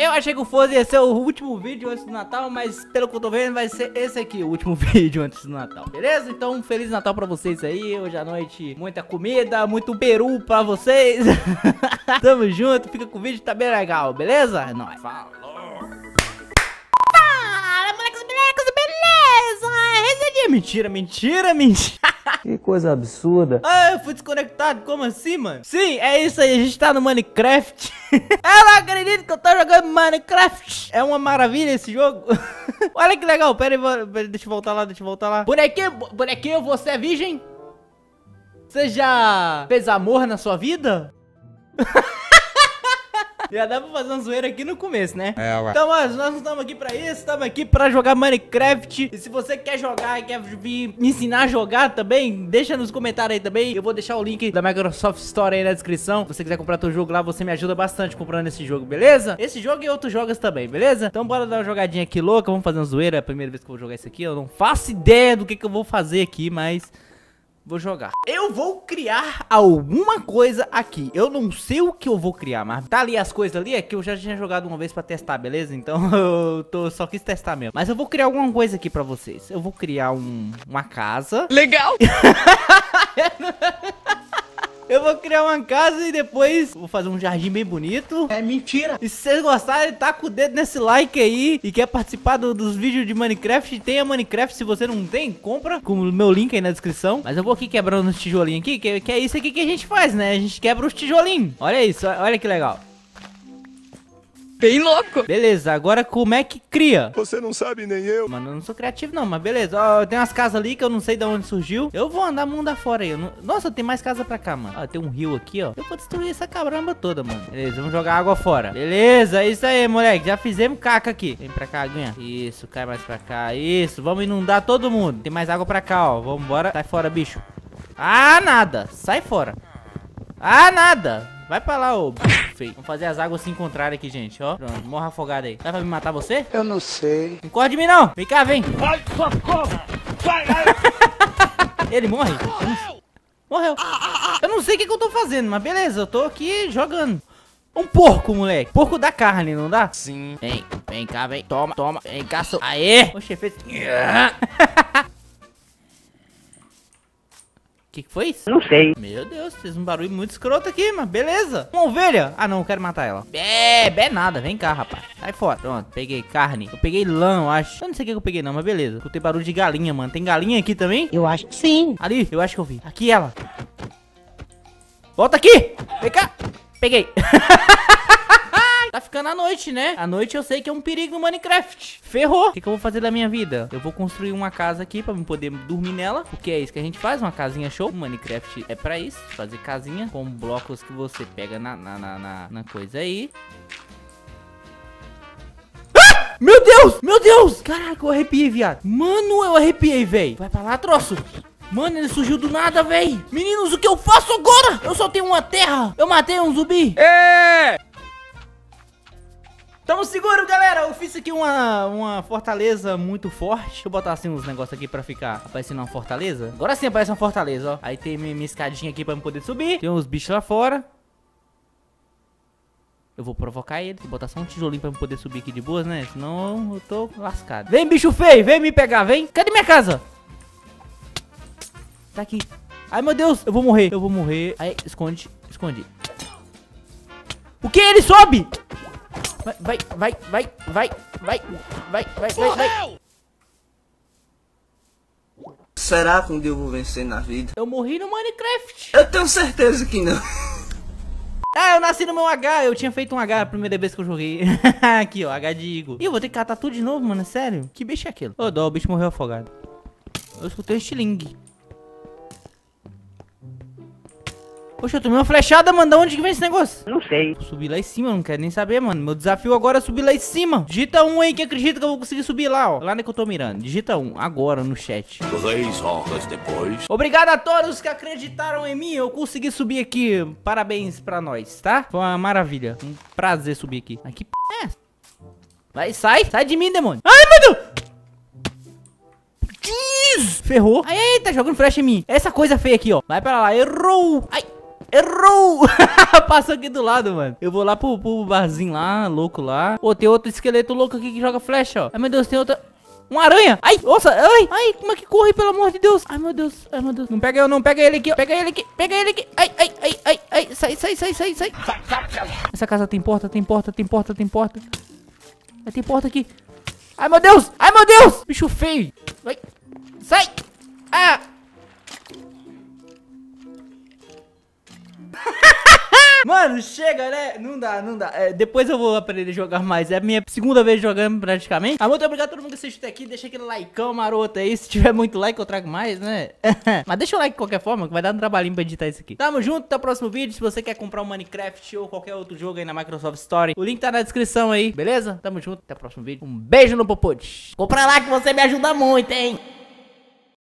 Eu achei que fosse ser o último vídeo antes do Natal, mas pelo que eu tô vendo vai ser esse aqui, o último vídeo antes do Natal, beleza? Então, um Feliz Natal pra vocês aí, hoje à noite muita comida, muito peru pra vocês. Tamo junto, fica com o vídeo, tá bem legal, beleza? É nóis. Falou! Fala, moleques e moleques, beleza? Mentira, mentira, mentira. Que coisa absurda. Ah, eu fui desconectado, como assim, mano? Sim, é isso aí, a gente tá no Minecraft. Eu não acredito que eu tô jogando Minecraft. É uma maravilha esse jogo. Olha que legal, pera aí, deixa eu voltar lá, Bonequinho, você é virgem? Você já fez amor na sua vida? Já dá pra fazer uma zoeira aqui no começo, né? É, ué. Então, mas nós não estamos aqui pra isso, estamos aqui pra jogar Minecraft. E se você quer jogar e quer vir me ensinar a jogar também, deixa nos comentários aí também. Eu vou deixar o link da Microsoft Store aí na descrição. Se você quiser comprar teu jogo lá, você me ajuda bastante comprando esse jogo, beleza? Esse jogo e outros jogos também, beleza? Então bora dar uma jogadinha aqui louca, vamos fazer uma zoeira. É a primeira vez que eu vou jogar isso aqui, eu não faço ideia do que eu vou fazer aqui, mas... vou jogar. Eu vou criar alguma coisa aqui. Eu não sei o que eu vou criar, mas tá ali as coisas ali, é que eu já tinha jogado uma vez pra testar, beleza? Então eu só quis testar mesmo. Mas eu vou criar alguma coisa aqui pra vocês. Eu vou criar uma casa. Legal! Eu vou criar uma casa e depois vou fazer um jardim bem bonito. É mentira. E se vocês gostarem, taca o dedo nesse like aí. E quer participar dos vídeos de Minecraft, tenha Minecraft. Se você não tem, compra com o meu link aí na descrição. Mas eu vou aqui quebrando os tijolinhos aqui, que é isso aqui que a gente faz, né? A gente quebra os tijolinhos. Olha isso, olha que legal. Bem louco. Beleza, agora como é que cria? Você não sabe nem eu. Mano, eu não sou criativo não, mas beleza. Ó, tem umas casas ali que eu não sei de onde surgiu. Eu vou andar mundo afora aí. Não... nossa, tem mais casa pra cá, mano. Ó, tem um rio aqui, ó. Eu vou destruir essa cabramba toda, mano. Beleza, vamos jogar água fora. Beleza, é isso aí, moleque. Já fizemos caca aqui. Vem pra cá, aguinha. Isso, cai mais pra cá. Isso, vamos inundar todo mundo. Tem mais água pra cá, ó. Vambora. Sai fora, bicho. Ah, nada. Sai fora. Ah, nada. Vai pra lá, ô feio. Vamos fazer as águas se encontrarem aqui, gente, ó. Pronto, morra afogado aí. Dá pra me matar você? Eu não sei. Não corre de mim, não. Vem cá, vem. Ai, socorro. Vai, vai. Ele morre? Morreu. Eu não sei o que, que eu tô fazendo, mas beleza. Eu tô aqui jogando. Um porco, moleque. Porco dá carne, não dá? Sim. Vem, vem cá, vem. Toma, toma. Vem cá, sou. Aê. Oxe, fez... Que foi isso? Não sei. Meu Deus, fez um barulho muito escroto aqui, mas beleza. Uma ovelha. Ah, não, eu quero matar ela. É nada. Vem cá, rapaz. Sai fora. Pronto, peguei carne. Eu peguei lã, eu acho. Eu não sei o que eu peguei não, mas beleza. Escutei barulho de galinha, mano. Tem galinha aqui também? Eu acho que sim. Ali, eu acho que eu vi. Aqui ela. Volta aqui. Vem cá. Peguei. Tá ficando à noite, né? À noite eu sei que é um perigo no Minecraft. Ferrou. O que eu vou fazer da minha vida? Eu vou construir uma casa aqui pra eu poder dormir nela. Porque é isso que a gente faz, uma casinha show. O Minecraft é pra isso, fazer casinha com blocos que você pega na coisa aí. Ah! Meu Deus! Meu Deus! Caraca, eu arrepiei, viado. Mano, eu arrepiei, véi. Vai pra lá, troço. Mano, ele surgiu do nada, véi. Meninos, o que eu faço agora? Eu só tenho uma terra. Eu matei um zumbi. É... tamo seguro, galera. Eu fiz aqui uma fortaleza muito forte. Deixa eu botar assim uns negócios aqui pra ficar aparecendo uma fortaleza. Agora sim aparece uma fortaleza, ó. Aí tem minha escadinha aqui pra eu poder subir. Tem uns bichos lá fora. Eu vou provocar ele. Vou botar só um tijolinho pra eu poder subir aqui de boas, né? Senão eu tô lascado. Vem, bicho feio. Vem me pegar, vem. Cadê minha casa? Tá aqui. Ai, meu Deus. Eu vou morrer. Eu vou morrer. Aí, esconde. Esconde. O que? Ele sobe? Vai, vai, vai, vai, vai, vai, vai, vai, vai. Será que um dia eu vou vencer na vida? Eu morri no Minecraft. Eu tenho certeza que não. Ah, eu nasci no meu H. Eu tinha feito um H a primeira vez que eu joguei. Aqui, ó, H de Igor. Ih, eu vou ter que catar tudo de novo, mano, sério? Que bicho é aquilo? Ô, dó, o bicho morreu afogado. Eu escutei um estilingue. Poxa, eu tomei uma flechada, mano. Da onde que vem esse negócio? Não sei. Vou subir lá em cima, eu não quero nem saber, mano. Meu desafio agora é subir lá em cima. Digita 1 aí que acredita que eu vou conseguir subir lá, ó. Lá onde que eu tô mirando. Digita 1 agora no chat. 3 horas depois. Obrigado a todos que acreditaram em mim. Eu consegui subir aqui. Parabéns pra nós, tá? Foi uma maravilha. Um prazer subir aqui. Mas que p... é essa? Vai, sai. Sai de mim, demônio. Ai, meu Deus! Jeez! Ferrou. Ai, ai, tá jogando flecha em mim. Essa coisa feia aqui, ó. Vai pra lá. Errou. Ai. Errou! Passa aqui do lado, mano. Eu vou lá pro barzinho lá, louco lá. Pô, tem outro esqueleto louco aqui que joga flecha, ó. Ai, meu Deus, tem outra... Uma aranha! Ai, nossa! Ai! Ai, como é que corre, pelo amor de Deus! Ai, meu Deus! Ai, meu Deus! Não pega eu não! Pega ele aqui! Ó. Pega ele aqui! Pega ele aqui! Ai, ai, ai, ai, ai! Sai, sai, sai, sai, sai! Essa casa tem porta, tem porta, tem porta, tem porta! Ai, tem porta aqui! Ai, meu Deus! Ai, meu Deus! Bicho feio! Vai! Sai! Ah! Mano, chega, né? Não dá, não dá. É, depois eu vou aprender a jogar mais. É a minha segunda vez jogando praticamente. Ah, muito obrigado a todo mundo que assistiu até aqui. Deixa aquele likeão maroto aí. Se tiver muito like, eu trago mais, né? Mas deixa o like de qualquer forma, que vai dar um trabalhinho pra editar isso aqui. Tamo junto, até o próximo vídeo. Se você quer comprar um Minecraft ou qualquer outro jogo aí na Microsoft Store, o link tá na descrição aí, beleza? Tamo junto, até o próximo vídeo. Um beijo no popote. Compra lá que você me ajuda muito, hein?